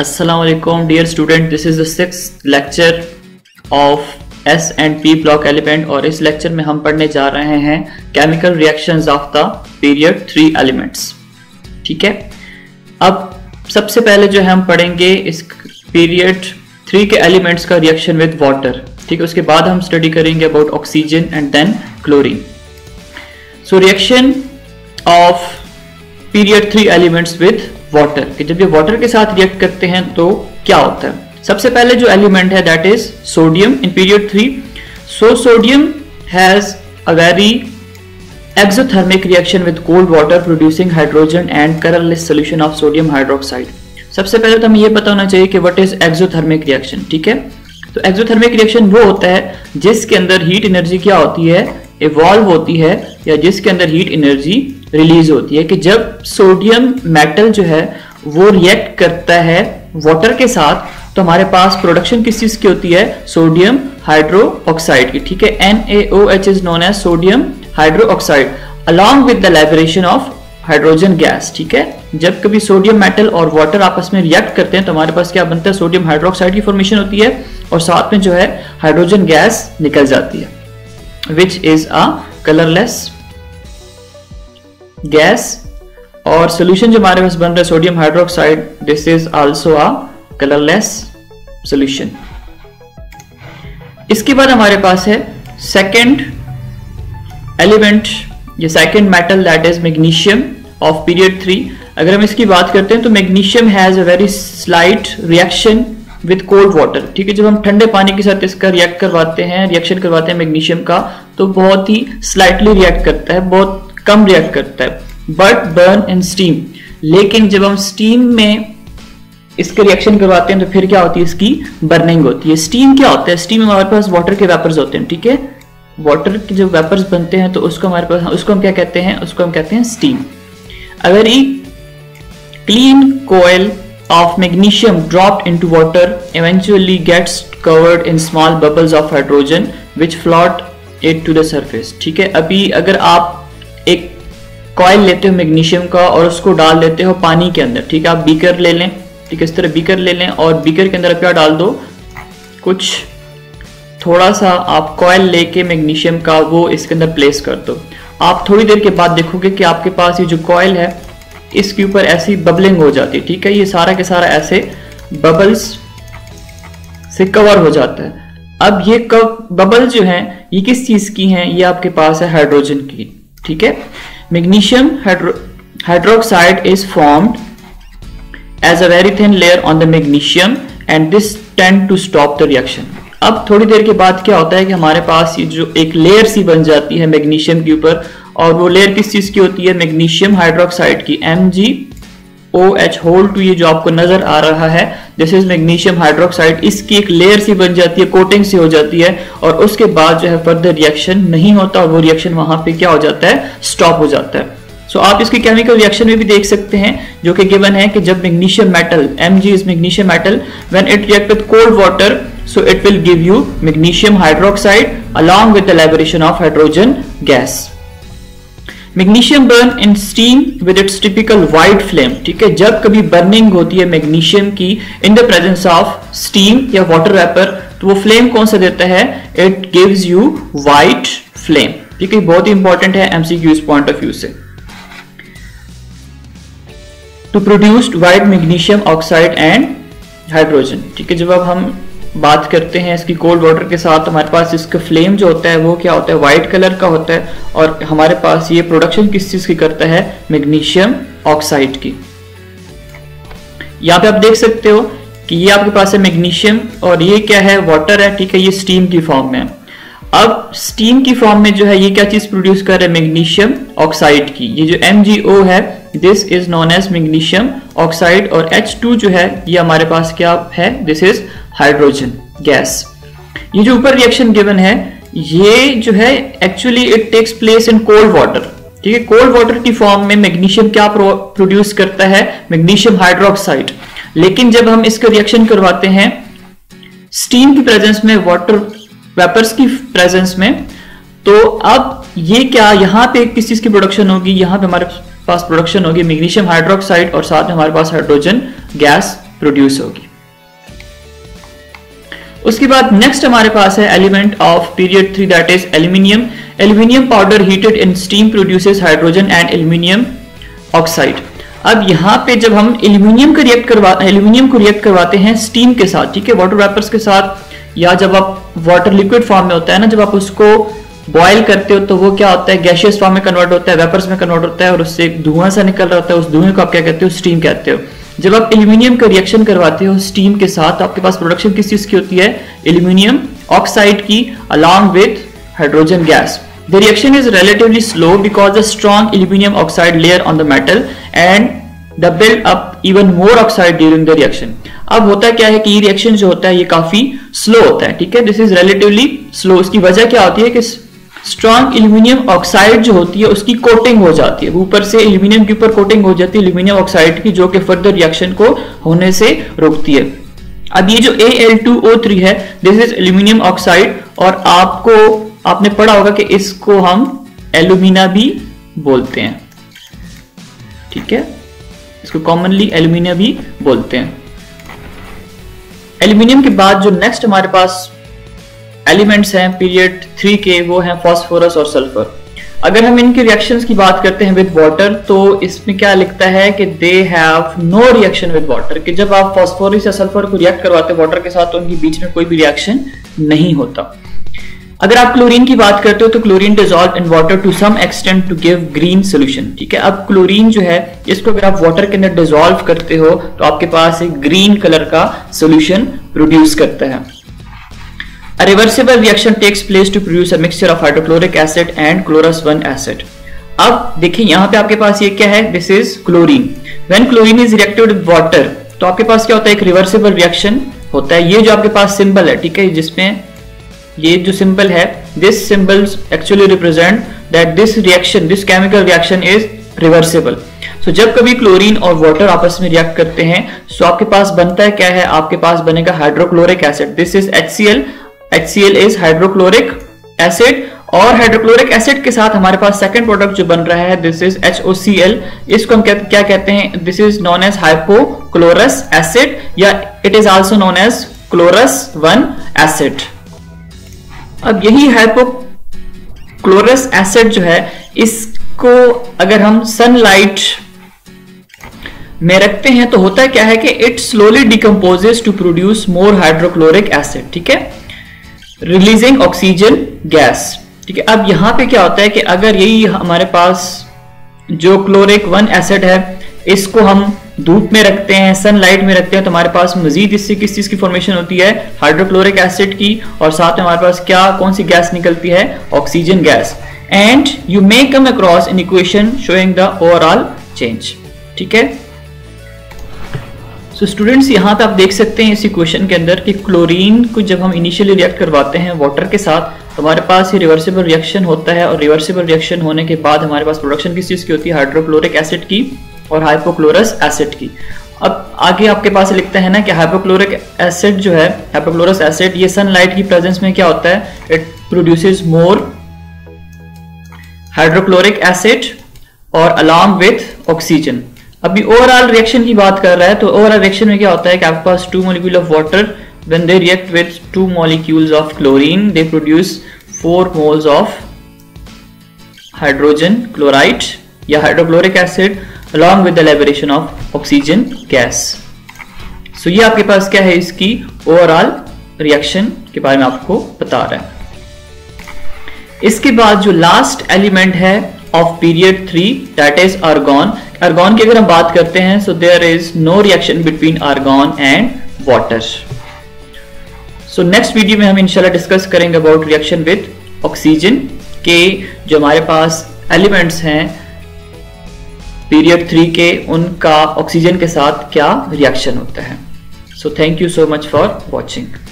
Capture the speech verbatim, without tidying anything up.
Assalamualaikum dear student, this is the sixth lecture of S and P-Block element और इस lecture में हम पढ़ने जा रहे हैं chemical reactions of the period three elements। ठीक है, अब सबसे पहले जो है हम पढ़ेंगे इस period three के elements का reaction with water। ठीक है, उसके बाद हम study करेंगे about oxygen and then chlorine। So reaction of period three elements with water कि जब ये वाटर के साथ रिएक्ट करते हैं तो क्या होता है। सबसे पहले जो एलिमेंट है that is sodium in period three. So sodium has a very exothermic reaction with cold water producing hydrogen and colourless solution of sodium hydroxide. सबसे पहले तो हमें यह पता होना चाहिए कि व्हाट इज एक्सोथर्मिक रिएक्शन। ठीक है, तो एक्सोथर्मिक रिएक्शन वो होता है जिसके अंदर हीट एनर्जी क्या होती है, इवॉल्व होती है या जिसके अंदर हीट एनर्जी रिलीज होती है। कि जब सोडियम मेटल जो है वो रिएक्ट करता है वाटर के साथ तो हमारे पास प्रोडक्शन किस चीज की होती है, सोडियम हाइड्रो ऑक्साइड की। ठीक है, N A O H is known as sodium hydro oxide along with the liberation of hydrogen gas. ठीक है, जब कभी सोडियम मेटल और वाटर आपस में रिएक्ट करते हैं तो हमारे पास क्या बनता है, सोडियम हाइड्रोक्साइड की फॉर्मेशन होती है और साथ में जो है हाइड्रोजन गैस निकल जाती है which is a colourless gas. और सोल्यूशन जो हमारे पास बन रहा है sodium hydroxide, this is also a colourless solution. इसके बाद हमारे पास है सेकेंड एलिमेंट, ये second metal that is magnesium of period three. अगर हम इसकी बात करते हैं तो magnesium has a very slight reaction with cold water. ठीक है, जब हम ठंडे पानी के साथ इसका रिएक्ट करवाते हैं रिएक्शन करवाते हैं मैग्नीशियम का तो बहुत ही स्लाइटली रिएक्ट करता है, बहुत कम रिएक्ट करता है। बट बर्न इन स्टीम, लेकिन जब हम स्टीम में इसके रिएक्शन करवाते हैं तो फिर क्या होती है, इसकी बर्निंग होती है। स्टीम क्या होता है, स्टीम हमारे पास वाटर के वेपर्स होते हैं। ठीक है, वाटर के जो वेपर्स बनते हैं तो उसको हमारे पास उसको हम क्या कहते हैं, उसको हम कहते हैं स्टीम। अगर ये clean coil of magnesium dropped into water eventually gets covered in small bubbles of hydrogen which float it to the surface. ठीक है, अभी अगर आप एक कॉयल लेते हो मैग्नीशियम का और उसको डाल देते हो पानी के अंदर। ठीक है, आप बीकर ले लें। ठीक है, इस तरह बीकर ले लें और बीकर के अंदर आप क्या डाल दो, कुछ थोड़ा सा आप कॉयल लेके मैग्नीशियम का वो इसके अंदर प्लेस कर दो। आप थोड़ी देर के बाद देखोगे कि आपके पास ये जो कॉयल है इसके ऊपर ऐसी बबलिंग हो जाती है। ठीक है, ये सारा के सारा ऐसे बबल्स से कवर हो जाता है। अब ये बबल जो है ये किस चीज की है, ये आपके पास है हाइड्रोजन की। ठीक है, magnesium hydroxide is formed as a very thin layer on the magnesium and this tend to stop the reaction. अब थोड़ी देर के बाद क्या होता है कि हमारे पास ये जो एक लेयर सी बन जाती है मैग्नीशियम के ऊपर और वो लेयर किस चीज की होती है, मैग्नीशियम हाइड्रोक्साइड की, M G O H whole two. ये जो आपको नजर आ रहा है दिस इज मैग्नीशियम हाइड्रोक्साइड, इसकी एक लेयर सी बन जाती है, कोटिंग सी हो जाती है और उसके बाद जो है फर्दर रिएक्शन नहीं होता और वो रिएक्शन वहां पे क्या हो जाता है, स्टॉप हो जाता है। सो so, आप इसकी केमिकल रिएक्शन में भी देख सकते हैं जो कि गिवन है कि जब magnesium metal M G is magnesium metal when it react with cold water so it will give you magnesium hydroxide along with the liberation of hydrogen gas. Magnesium burn in steam with its typical white flame. ठीक है, जब कभी burning होती है magnesium की in the presence of steam या water vapour तो वो फ्लेम कौन सा देता है, it gives you white flame. ठीक है, बहुत ही इंपॉर्टेंट है एमसीक्यूज पॉइंट ऑफ व्यू से। To produced white magnesium oxide and hydrogen. ठीक है, जब अब हम बात करते हैं इसकी कोल्ड वाटर के साथ हमारे पास इसका फ्लेम जो होता है वो क्या होता है, वाइट कलर का होता है और हमारे पास ये प्रोडक्शन किस चीज की करता है, मैग्नीशियम ऑक्साइड की। यहाँ पे आप देख सकते हो कि ये आपके पास है मैग्नीशियम और ये क्या है, वाटर है। ठीक है, ये स्टीम की फॉर्म में है। अब स्टीम की फॉर्म में जो है ये क्या चीज प्रोड्यूस कर रहा है, मैग्नीशियम ऑक्साइड की। ये जो एम जी ओ है this is known as magnesium oxide और एच टू जो है ये हमारे पास क्या है, दिस इज हाइड्रोजन गैस। ये जो ऊपर रिएक्शन गिवन है ये जो है actually it takes place in cold water. ठीक है, कोल्ड वाटर की फॉर्म में मैग्नीशियम क्या प्रोड्यूस करता है, मैग्नीशियम हाइड्रोक्साइड। लेकिन जब हम इसका रिएक्शन करवाते हैं स्टीम की प्रेजेंस में वाटर वेपर्स की प्रेजेंस में तो अब ये क्या, यहाँ पे किस चीज की प्रोडक्शन होगी, यहाँ पे हमारे पास प्रोडक्शन होगी मैग्नीशियम हाइड्रोक्साइड और साथ में हमारे पास हाइड्रोजन गैस प्रोड्यूस होगी। उसके बाद नेक्स्ट हमारे पास है element of period three, that is aluminium. Aluminium powder heated in steam produces hydrogen and aluminium oxide. अब यहाँ पे जब हम एल्यूमिनियम को रिएक्ट करवा एल्यूमिनियम को रिएक्ट करवाते हैं स्टीम के साथ, ठीक है, वाटर वेपर्स के साथ, या जब आप वाटर लिक्विड फॉर्म में होता है ना, जब आप उसको बॉयल करते हो तो वो क्या होता है, गैशियस फॉर्म में कन्वर्ट होता है, वेपर्स में कन्वर्ट होता है और उससे धुआं सा निकल रहा होता है, उस धुएं को आप क्या कहते हो, स्टीम कहते हो। जब आप एल्यूमिनियम का रिएक्शन करवाते हो स्टीम के साथ, आपके पास प्रोडक्शन किस चीज की होती है, एल्यूमिनियम ऑक्साइड की along with hydrogen gas. The reaction is relatively slow because the strong aluminum oxide layer on the metal and the build up even more oxide during the reaction. अब होता क्या है कि ये रिएक्शन जो होता है ये काफी स्लो होता है, ठीक है, दिस इज रिलेटिवली स्लो। उसकी वजह क्या होती है कि स्ट्रॉन्ग एल्यूमिनियम ऑक्साइड जो होती है उसकी कोटिंग हो जाती है, ऊपर से एल्यूमिनियम के ऊपर कोटिंग हो जाती है एल्यूमिनियम ऑक्साइड की, जो कि फर्दर रिएक्शन को होने से रोकती है। अब ये जो A L two O three है दिस इज एल्यूमिनियम ऑक्साइड, और आपको आपने पढ़ा होगा कि इसको हम एल्यूमिना भी बोलते हैं, ठीक है, इसको कॉमनली एल्यूमिना भी बोलते हैं। एल्यूमिनियम के बाद जो नेक्स्ट हमारे पास एलिमेंट्स हैं पीरियड थ्री के वो हैं फास्फोरस और सल्फर। अगर हम इनके रिएक्शंस की बात करते हैं विद वाटर तो इसमें क्या लिखता है कि they have no reaction with water, कि जब आप फास्फोरस या सल्फर को रिएक्ट करवाते हैं वाटर के साथ तो उनके बीच में कोई भी रिएक्शन नहीं होता। अगर आप क्लोरीन की बात करते हो तो chlorine dissolve in water to some extent to give green solution, ठीक है। अब क्लोरीन जो है इसको अगर आप वाटर के अंदर डिसॉल्व करते हो तो आपके पास एक ग्रीन कलर का सोल्यूशन प्रोड्यूस करता है। A reversible reaction takes place to produce a mixture of hydrochloric acid and chlorous one acid. अब देखिए यहाँ पे आपके पास ये क्या है, this is chlorine. When chlorine is reacted with water तो आपके पास क्या होता है, एक रिवर्सिबल रिएक्शन होता है। ये जो आपके पास सिंबल है, ठीक है, जिसमें ये जो सिंबल है this symbols actually represent that this reaction, this chemical reaction is reversible. So जब कभी क्लोरीन और वाटर आपस में रिएक्ट करते हैं सो आपके पास बनता है क्या है, आपके पास बनेगा hydrochloric acid. This is H C L, H C L is hydrochloric acid, और हाइड्रोक्लोरिक एसिड के साथ हमारे पास सेकंड प्रोडक्ट जो बन रहा है this is H O C L, इसको हम क्या कहते हैं, this is known as hypochlorous acid या it is also known as chlorous one acid. अब यही हाइपोक्लोरस एसिड जो है इसको अगर हम सनलाइट में रखते हैं तो होता क्या है कि it slowly decomposes to produce more hydrochloric acid, ठीक है, रिलीजिंग ऑक्सीजन गैस, ठीक है। अब यहां पे क्या होता है कि अगर यही हमारे पास जो क्लोरिक वन एसिड है इसको हम धूप में रखते हैं, सनलाइट में रखते हैं तो हमारे पास मजीद इससे किस चीज की फॉर्मेशन होती है, हाइड्रोक्लोरिक एसिड की, और साथ में हमारे पास क्या कौन सी गैस निकलती है, oxygen gas. And you may come across an equation showing the overall change, ठीक है। सो स्टूडेंट्स यहाँ पे आप देख सकते हैं इस इक्वेशन के अंदर कि क्लोरीन को जब हम इनिशियली रिएक्ट करवाते हैं वाटर के साथ तो हमारे पास ये रिवर्सिबल रिएक्शन होता है, और रिवर्सिबल रिएक्शन होने के बाद हमारे पास प्रोडक्शन किस चीज की होती है, हाइड्रोक्लोरिक एसिड की और हाइपोक्लोरस एसिड की। अब आगे आपके पास लिखता है ना कि हाइपोक्लोरिक एसिड जो है, हाइपोक्लोरस एसिड, ये सनलाइट की प्रेजेंस में क्या होता है, it produces more hydrochloric acid और अलार्म विथ ऑक्सीजन। अभी ओवरऑल रिएक्शन की बात कर रहा है तो ओवरऑल रिएक्शन में क्या होता है कि आपके पास two molecule of water when they react with two molecules of chlorine they produce four moles of hydrogen chloride या hydrochloric acid along with the liberation of oxygen gas. So ये आपके पास क्या है, इसकी overall reaction के बारे में आपको बता रहा है। इसके बाद जो last element है of period three that is argon. Argon की अगर हम बात करते हैं so there is no reaction between argon and water. So next video में हम इंशाल्लाह discuss करेंगे about reaction with oxygen के जो हमारे पास elements हैं पीरियड थ्री के, उनका ऑक्सीजन के साथ क्या रिएक्शन होता है। So thank you so much for watching.